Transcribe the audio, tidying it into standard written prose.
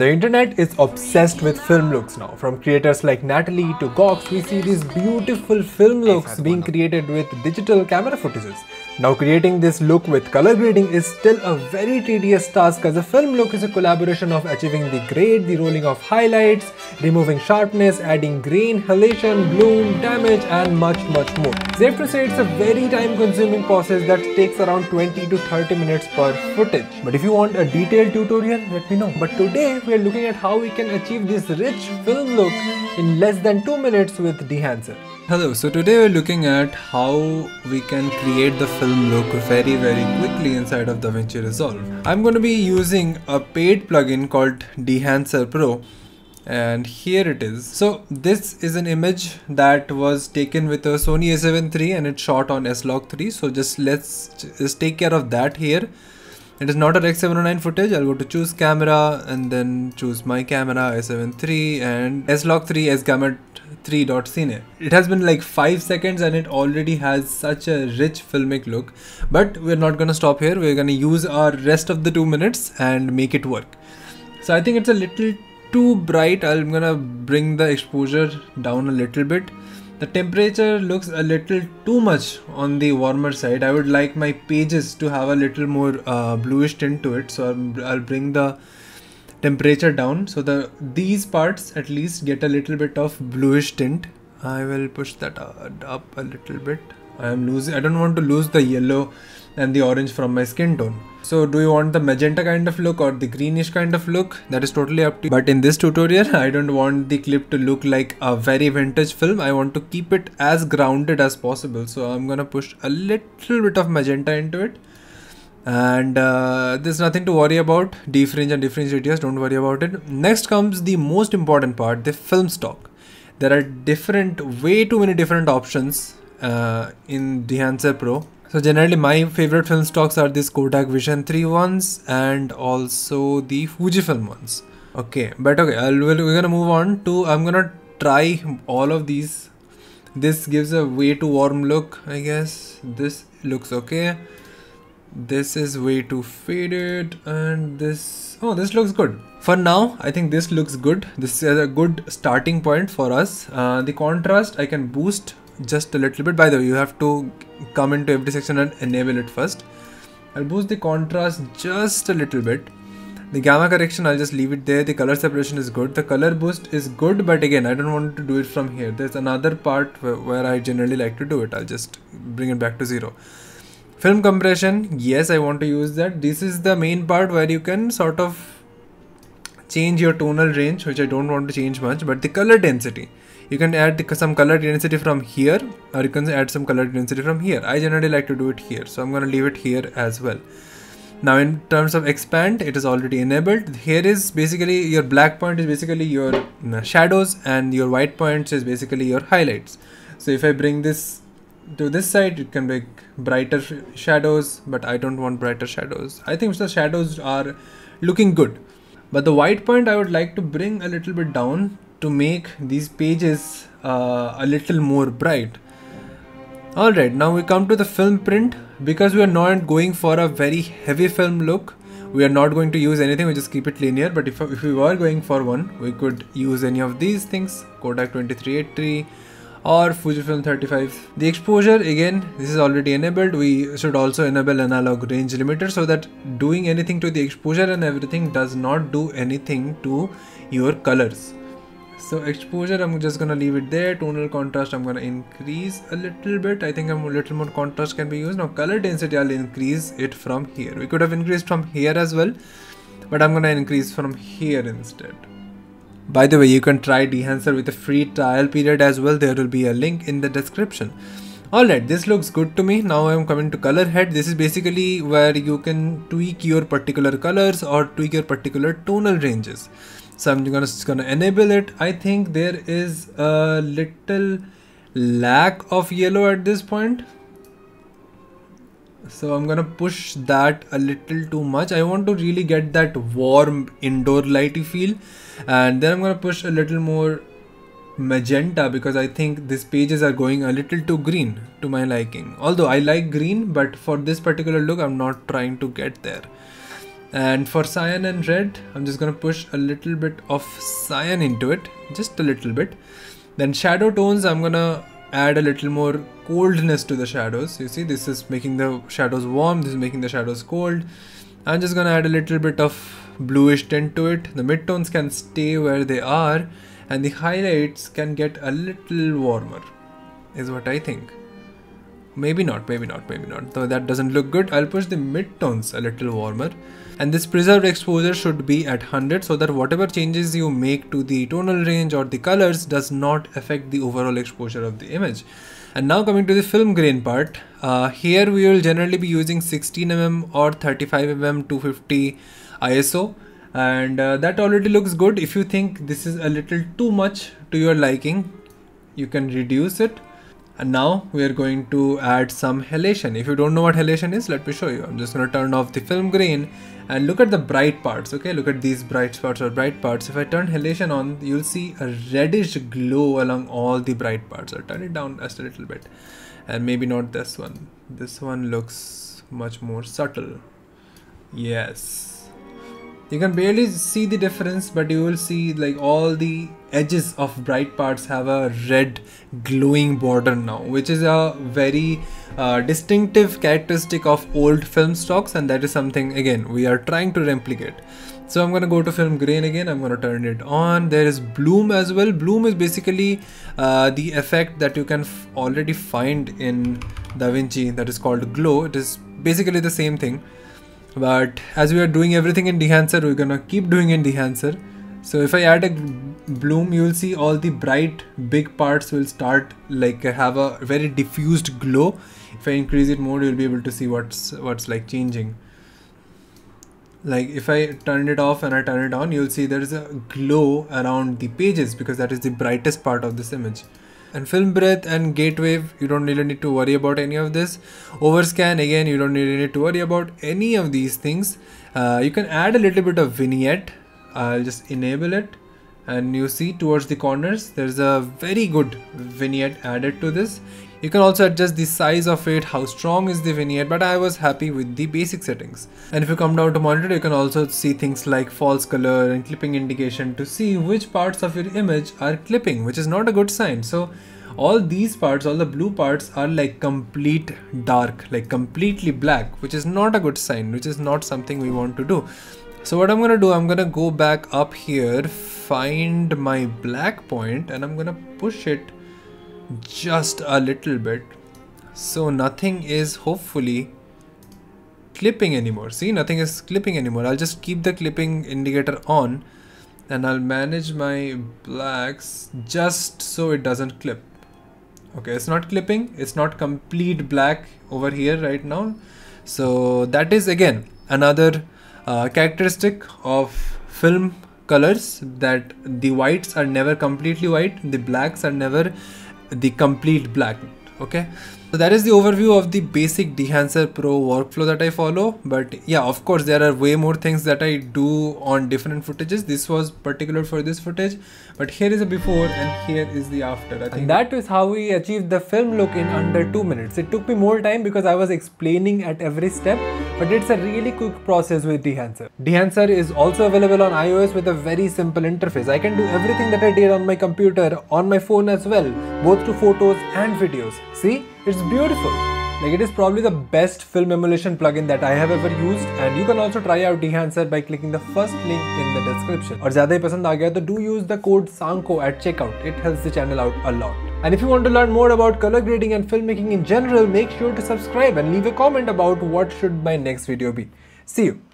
The internet is obsessed with film looks now. From creators like Natalie to Gox, we see these beautiful film looks being created with digital camera footages. Now creating this look with color grading is still a very tedious task, as a film look is a collaboration of achieving the grade, the rolling of highlights, removing sharpness, adding grain, halation, bloom, damage and much more. Safe to say it's a very time consuming process that takes around 20 to 30 minutes per footage. But if you want a detailed tutorial, let me know. But today we are looking at how we can achieve this rich film look in less than 2 minutes with Dehancer. Hello, so today we're looking at how we can create the film look very quickly inside of DaVinci Resolve. I'm going to be using a paid plugin called Dehancer Pro, and here it is. So this is an image that was taken with a Sony A7 III and it's shot on S-log3. So let's take care of that here. It is not a Rec 709 footage. I'll go to choose camera and then choose my camera, A7 III, and S-log3 S Gamut3.cine. It has been like 5 seconds and it already has such a rich filmic look. But we're not gonna stop here. We're gonna use our rest of the 2 minutes and make it work. So I think it's a little too bright. I'm gonna bring the exposure down a little bit. The temperature looks a little too much on the warmer side. I would like my pages to have a little more bluish tint to it, so I'll bring the temperature down so these parts at least get a little bit of bluish tint. I will push that up a little bit. I don't want to lose the yellow and the orange from my skin tone. So do you want the magenta kind of look or the greenish kind of look? That is totally up to you. But in this tutorial, I don't want the clip to look like a very vintage film. I want to keep it as grounded as possible. So I'm gonna push a little bit of magenta into it. And there's nothing to worry about. Defringe and defringe radius, don't worry about it. Next comes the most important part, the film stock. There are way too many different options in Dehancer Pro. So generally my favorite film stocks are these Kodak Vision 3 ones and also the Fujifilm ones. Okay, but okay, we're gonna move on to, I'm gonna try all of these. This gives a way too warm look, I guess. This looks okay. This is way too faded and this, oh, this looks good. For now, I think this looks good. This is a good starting point for us. The contrast I can boost just a little bit. By the way, you have to come into every section and enable it first. I'll boost the contrast just a little bit. The gamma correction, I'll just leave it there. The color separation is good. The color boost is good, but again, I don't want to do it from here. There's another part where I generally like to do it. I'll just bring it back to zero. Film compression, yes, I want to use that. This is the main part where you can sort of change your tonal range, which I don't want to change much, but the color density. You can add some color density from here, or you can add some color density from here. I generally like to do it here, so I'm going to leave it here as well. Now in terms of expand, it is already enabled. Here is basically your black point is basically your shadows and your white points is basically your highlights. So if I bring this to this side, it can make brighter shadows, but I don't want brighter shadows. I think the shadows are looking good. But the white point I would like to bring a little bit down to make these pages a little more bright. Alright, now we come to the film print. Because we are not going for a very heavy film look, we are not going to use anything, we just keep it linear. But if we were going for one, we could use any of these things, Kodak 2383 or Fujifilm 35. The exposure, again, this is already enabled. We should also enable analog range limiter so that doing anything to the exposure and everything does not do anything to your colors. So exposure, I'm just gonna leave it there. Tonal contrast, I'm gonna increase a little bit. I think a little more contrast can be used. Now color density, I'll increase it from here. We could have increased from here as well, but I'm gonna increase from here instead. By the way, you can try Dehancer with a free trial period as well. There will be a link in the description. Alright, this looks good to me. Now I'm coming to color head. This is basically where you can tweak your particular colors or tweak your particular tonal ranges. So I'm just gonna enable it. I think there is a little lack of yellow at this point. So I'm gonna push that a little too much. I want to really get that warm indoor lighty feel. And then I'm gonna push a little more magenta because I think these pages are going a little too green to my liking. Although I like green, but for this particular look, I'm not trying to get there. And for cyan and red, I'm just gonna push a little bit of cyan into it, just a little bit. Then shadow tones, I'm gonna add a little more coldness to the shadows. You see, this is making the shadows warm, this is making the shadows cold. I'm just gonna add a little bit of bluish tint to it. The midtones can stay where they are and the highlights can get a little warmer, is what I think. Maybe not, maybe not, maybe not. So that doesn't look good. I'll push the midtones a little warmer. And this preserved exposure should be at 100 so that whatever changes you make to the tonal range or the colors does not affect the overall exposure of the image. And now coming to the film grain part, here we will generally be using 16mm or 35mm 250 ISO. And that already looks good. If you think this is a little too much to your liking, you can reduce it. And now we are going to add some halation. If you don't know what halation is, let me show you. I'm just going to turn off the film grain and look at the bright parts. Okay, look at these bright spots or bright parts. If I turn halation on, you'll see a reddish glow along all the bright parts. I'll turn it down just a little bit, and maybe not this one. This one looks much more subtle. Yes, you can barely see the difference, but you will see like all the edges of bright parts have a red glowing border now, which is a very distinctive characteristic of old film stocks, and that is something again we are trying to replicate. So I'm gonna go to film grain again, I'm gonna turn it on. There is bloom as well. Bloom is basically the effect that you can already find in DaVinci that is called glow. It is basically the same thing, but as we are doing everything in Dehancer, we're gonna keep doing in Dehancer. So if I add a bloom, you will see all the bright big parts will start like have a very diffused glow. If I increase it more, you'll be able to see what's like changing. Like if I turn it off and I turn it on, you'll see there is a glow around the pages because that is the brightest part of this image. And film breadth and gate wave, you don't really need to worry about any of this. Overscan, again, you don't really need to worry about any of these things. You can add a little bit of vignette. I'll just enable it, and you see towards the corners there's a very good vignette added to this. You can also adjust the size of it, how strong is the vignette, but I was happy with the basic settings. And if you come down to monitor, you can also see things like false color and clipping indication to see which parts of your image are clipping, which is not a good sign. So all these parts, all the blue parts are like complete dark, like completely black, which is not a good sign, which is not something we want to do. So what I'm gonna do, I'm gonna go back up here, find my black point, and I'm gonna push it just a little bit. So nothing is hopefully clipping anymore. See, nothing is clipping anymore. I'll just keep the clipping indicator on and I'll manage my blacks just so it doesn't clip. Okay, it's not clipping, it's not complete black over here right now. So that is again another characteristic of film colors, that the whites are never completely white, the blacks are never the complete black. Okay, so that is the overview of the basic Dehancer Pro workflow that I follow. But yeah, of course there are way more things that I do on different footages. This was particular for this footage, but here is a before and here is the after, I think. And that is how we achieved the film look in under 2 minutes. It took me more time because I was explaining at every step, but it's a really quick process with Dehancer. Dehancer is also available on iOS with a very simple interface. I can do everything that I did on my computer, on my phone as well, both to photos and videos. See, it's beautiful. Like, it is probably the best film emulation plugin that I have ever used, and you can also try out Dehancer by clicking the first link in the description. और ज़्यादा ही पसंद आ गया तो do use the code SANKHO at checkout. It helps the channel out a lot. And if you want to learn more about color grading and filmmaking in general, make sure to subscribe and leave a comment about what should my next video be. See you.